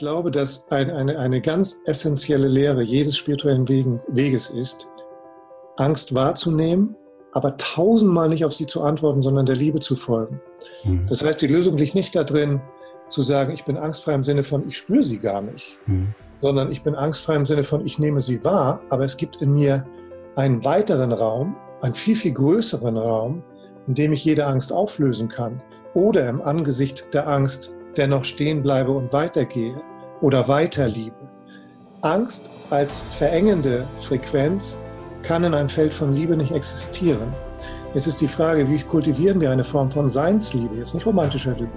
glaube, dass eine ganz essentielle Lehre jedes spirituellen Weges ist, Angst wahrzunehmen, aber tausendmal nicht auf sie zu antworten, sondern der Liebe zu folgen. Mhm. Das heißt, die Lösung liegt nicht darin, zu sagen, ich bin angstfrei im Sinne von, ich spüre sie gar nicht, sondern ich bin angstfrei im Sinne von, ich nehme sie wahr, aber es gibt in mir einen weiteren Raum, einen viel, viel größeren Raum, in dem ich jede Angst auflösen kann oder im Angesicht der Angst dennoch stehen bleibe und weitergehe oder weiterliebe. Angst als verengende Frequenz kann in einem Feld von Liebe nicht existieren. Jetzt ist die Frage, wie kultivieren wir eine Form von Seinsliebe, jetzt nicht romantischer Liebe,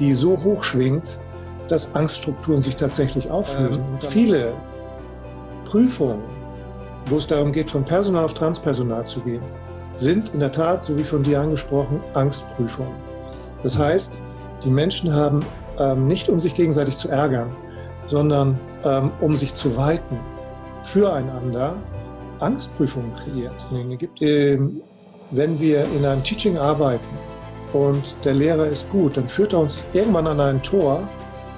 die so hoch schwingt, dass Angststrukturen sich tatsächlich auflösen. Viele Prüfungen, wo es darum geht, von Personal auf Transpersonal zu gehen, sind in der Tat, so wie von dir angesprochen, Angstprüfungen. Das heißt, die Menschen haben nicht, um sich gegenseitig zu ärgern, sondern um sich zu weiten, füreinander Angstprüfungen kreiert. Wenn wir in einem Teaching arbeiten und der Lehrer ist gut, dann führt er uns irgendwann an ein Tor,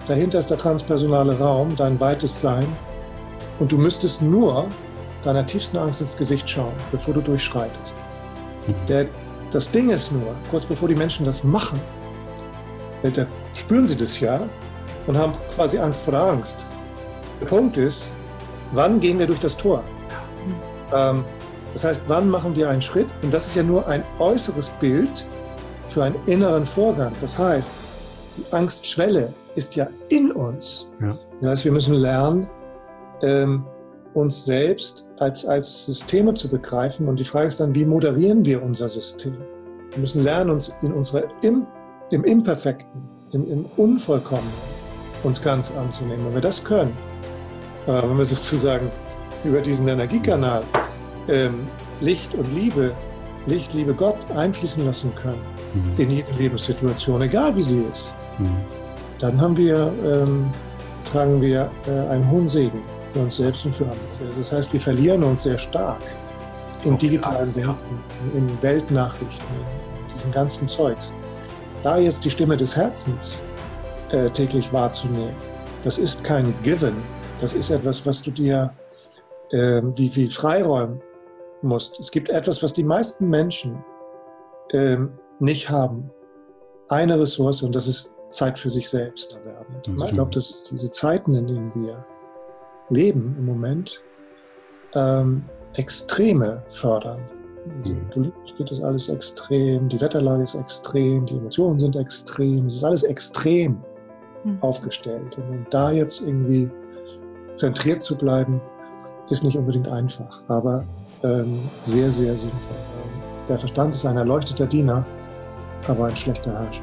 dahinter ist der transpersonale Raum, dein weites Sein, und du müsstest nur deiner tiefsten Angst ins Gesicht schauen, bevor du durchschreitest. Das Ding ist nur, kurz bevor die Menschen das machen, spüren sie das ja und haben quasi Angst vor der Angst. Der Punkt ist, wann gehen wir durch das Tor? Das heißt, wann machen wir einen Schritt? Und das ist ja nur ein äußeres Bild für einen inneren Vorgang. Das heißt, die Angstschwelle ist ja in uns. Ja. Das heißt, wir müssen lernen, uns selbst als Systeme zu begreifen. Und die Frage ist dann, wie moderieren wir unser System? Wir müssen lernen, uns in unserer im Imperfekten, im Unvollkommenen uns ganz anzunehmen. Wenn wir das können, wenn wir sozusagen über diesen Energiekanal Licht und Liebe, Licht, Liebe, Gott einfließen lassen können, in jede Lebenssituation, egal wie sie ist, dann tragen wir einen hohen Segen für uns selbst und für andere. Das heißt, wir verlieren uns sehr stark in digitalen Welten, in Weltnachrichten, in diesem ganzen Zeugs. Da jetzt die Stimme des Herzens täglich wahrzunehmen, das ist kein Given, das ist etwas, was du dir wie freiräumen musst. Es gibt etwas, was die meisten Menschen nicht haben. Eine Ressource, und das ist Zeit für sich selbst erwerben. Ich glaube, dass diese Zeiten, in denen wir leben im Moment, Extreme fördern. Also, politisch geht das alles extrem, die Wetterlage ist extrem, die Emotionen sind extrem, es ist alles extrem aufgestellt. Und um da jetzt irgendwie zentriert zu bleiben, ist nicht unbedingt einfach, aber sehr, sehr sinnvoll. Der Verstand ist ein erleuchteter Diener, aber ein schlechter Herrscher.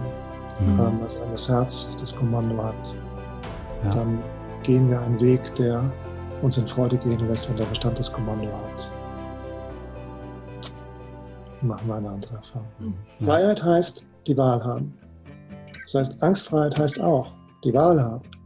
Also wenn das Herz das Kommando hat, dann gehen wir einen Weg, der uns in Freude gehen lässt, wenn der Verstand das Kommando hat. Machen wir eine andere Erfahrung. Freiheit heißt, die Wahl haben. Das heißt, Angstfreiheit heißt auch, die Wahl haben.